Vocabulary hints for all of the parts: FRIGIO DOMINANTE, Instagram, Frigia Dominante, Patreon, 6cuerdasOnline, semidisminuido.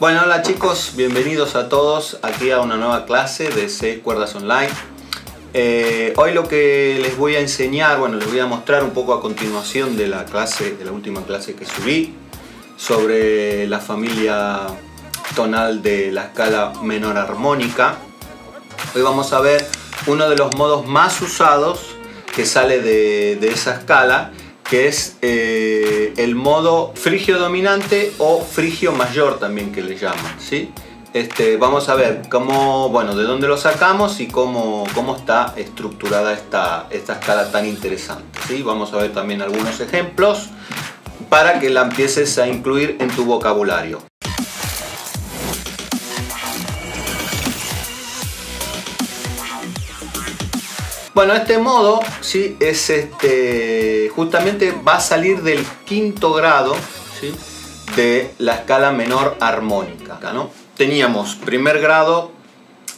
Bueno, hola chicos, bienvenidos a todos aquí a una nueva clase de 6 cuerdas online. Hoy lo que les voy a enseñar, bueno, les voy a mostrar un poco a continuación de la clase, de la última clase que subí sobre la familia tonal de la escala menor armónica. Hoy vamos a ver uno de los modos más usados que sale de esa escala, que es el modo frigio dominante o frigio mayor también, que le llaman, ¿sí? Vamos a ver cómo, bueno, de dónde lo sacamos y cómo está estructurada esta escala tan interesante, ¿sí? Vamos a ver también algunos ejemplos para que la empieces a incluir en tu vocabulario. Bueno, este modo, ¿sí? Es justamente va a salir del quinto grado, ¿sí? De la escala menor armónica, ¿no? Teníamos primer grado,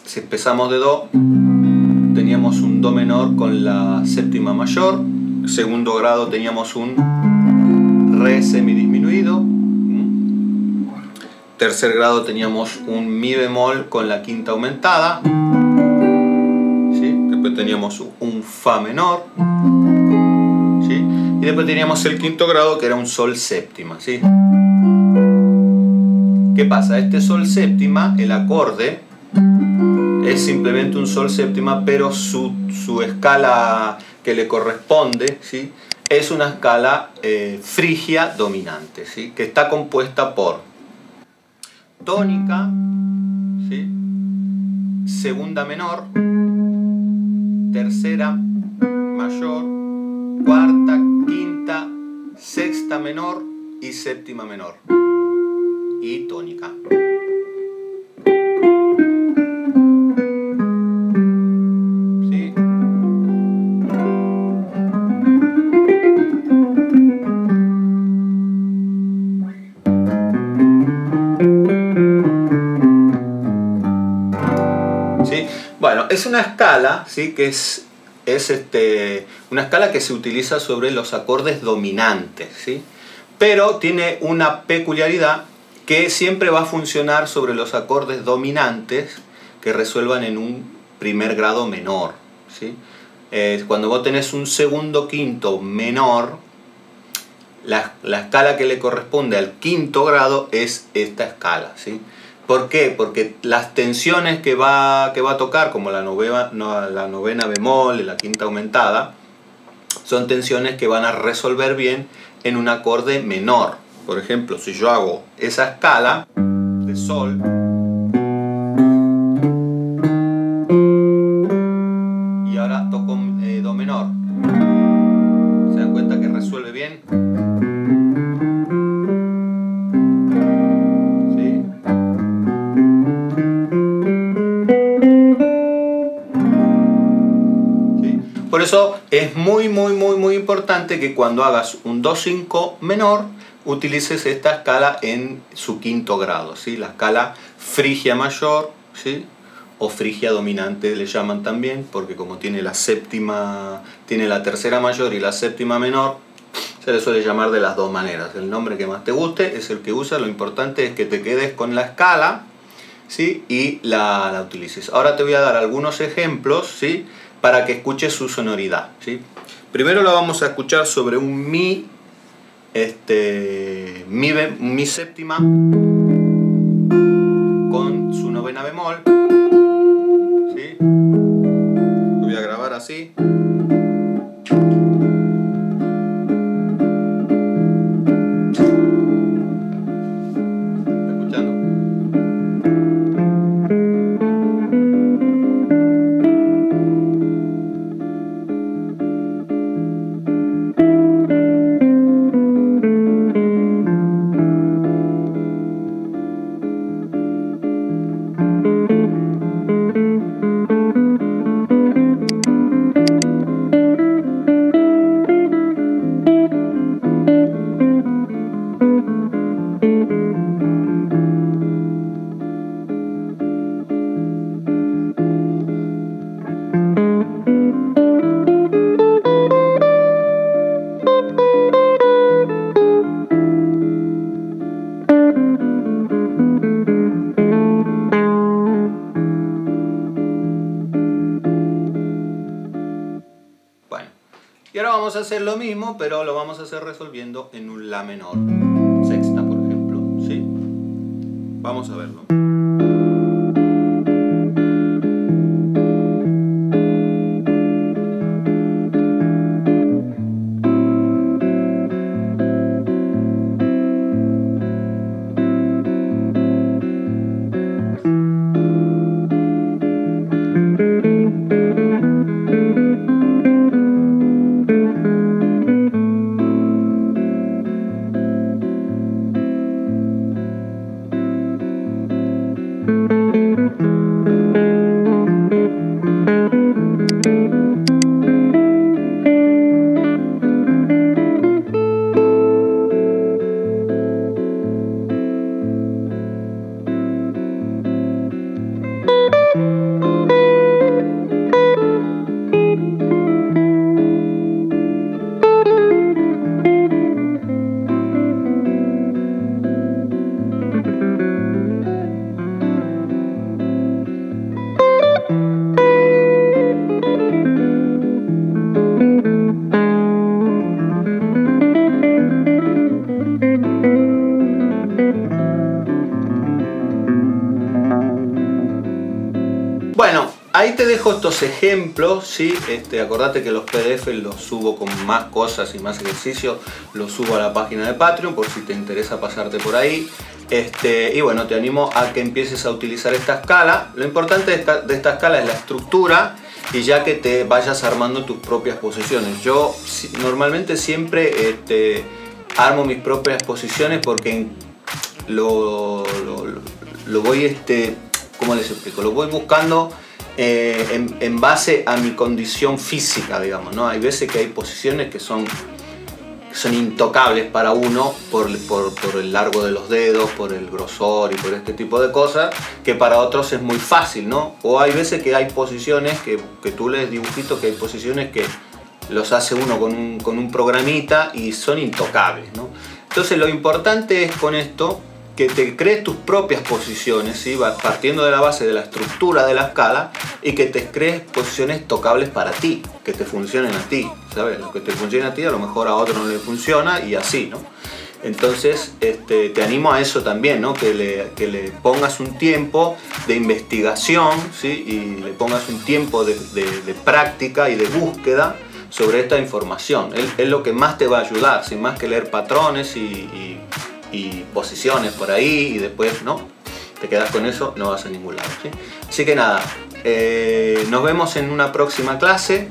si empezamos de do, teníamos un do menor con la séptima mayor. Segundo grado teníamos un re semidisminuido. Tercer grado teníamos un mi bemol con la quinta aumentada. Teníamos un fa menor, ¿sí? Y después teníamos el quinto grado, que era un sol séptima, ¿sí? ¿Qué pasa? Este sol séptima, el acorde es simplemente un sol séptima, pero su escala que le corresponde, ¿sí? Es una escala frigia dominante, ¿sí? Que está compuesta por tónica, ¿sí? Segunda menor, tercera mayor, cuarta, quinta, sexta menor y séptima menor y tónica. ¿Sí? ¿Sí? Bueno, es una escala, ¿sí? Que es una escala que se utiliza sobre los acordes dominantes, ¿sí? Pero tiene una peculiaridad, que siempre va a funcionar sobre los acordes dominantes que resuelvan en un primer grado menor, ¿sí? Cuando vos tenés un segundo quinto menor, la escala que le corresponde al quinto grado es esta escala, ¿sí? ¿Por qué? Porque las tensiones que va a tocar, como la novena bemol y la quinta aumentada, son tensiones que van a resolver bien en un acorde menor. Por ejemplo, si yo hago esa escala de sol, y ahora toco do menor, ¿se dan cuenta que resuelve bien? Por eso es muy, muy, muy, muy importante que cuando hagas un Do5 menor, utilices esta escala en su quinto grado, ¿sí? La escala frigia mayor, ¿sí? O frigia dominante le llaman también, porque como tiene la tercera mayor y la séptima menor, se le suele llamar de las dos maneras. El nombre que más te guste es el que usas, lo importante es que te quedes con la escala, ¿sí? Y la utilices. Ahora te voy a dar algunos ejemplos, ¿sí? Para que escuches su sonoridad, ¿sí? Primero lo vamos a escuchar sobre un mi, mi séptima con su novena bemol, ¿sí? Lo voy a grabar así. vamos a hacer lo mismo, pero lo vamos a hacer resolviendo en un La menor sexta, por ejemplo, ¿sí? Vamos a verlo. Ahí te dejo estos ejemplos, ¿sí? Acordate que los PDF los subo con más cosas y más ejercicios, los subo a la página de Patreon por si te interesa pasarte por ahí. Y bueno, te animo a que empieces a utilizar esta escala. Lo importante de esta escala es la estructura y ya que te vayas armando tus propias posiciones. Yo normalmente siempre armo mis propias posiciones porque lo voy, ¿cómo les explico? Lo voy buscando en base a mi condición física, digamos, ¿no? Hay veces que hay posiciones que son intocables para uno por el largo de los dedos, por el grosor y por este tipo de cosas, que para otros es muy fácil, ¿no? O hay veces que hay posiciones que tú lees dibujitos, que hay posiciones que los hace uno con un programita y son intocables, ¿no? Entonces lo importante es con esto que te crees tus propias posiciones, ¿sí? Partiendo de la base de la estructura de la escala, y que te crees posiciones tocables para ti, que te funcionen a ti, ¿sabes? Lo que te funciona a ti a lo mejor a otro no le funciona y así, ¿no? Entonces te animo a eso también, ¿no? Que le pongas un tiempo de investigación, ¿sí? Y le pongas un tiempo de práctica y de búsqueda sobre esta información. Es lo que más te va a ayudar, sin más que leer patrones y posiciones por ahí y después no, te quedas con eso, no vas a ningún lado, ¿sí? Así que nada, nos vemos en una próxima clase.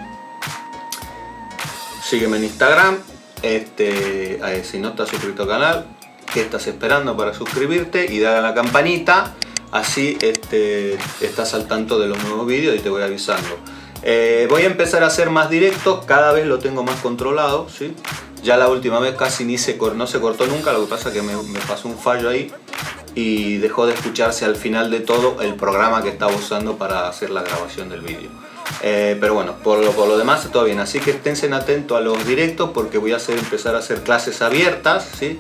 Sígueme en Instagram, si no estás suscrito al canal, ¿qué estás esperando para suscribirte? Y dale a la campanita, así estás al tanto de los nuevos vídeos y te voy avisando. Voy a empezar a hacer más directos, cada vez lo tengo más controlado, ¿sí? Ya la última vez casi no se cortó nunca, lo que pasa es que me pasó un fallo ahí y dejó de escucharse al final de todo el programa que estaba usando para hacer la grabación del vídeo. Pero bueno, por lo demás todo bien, así que estén atentos a los directos porque voy a empezar a hacer clases abiertas, ¿sí?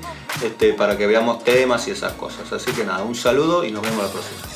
Para que veamos temas y esas cosas. Así que nada, un saludo y nos vemos la próxima.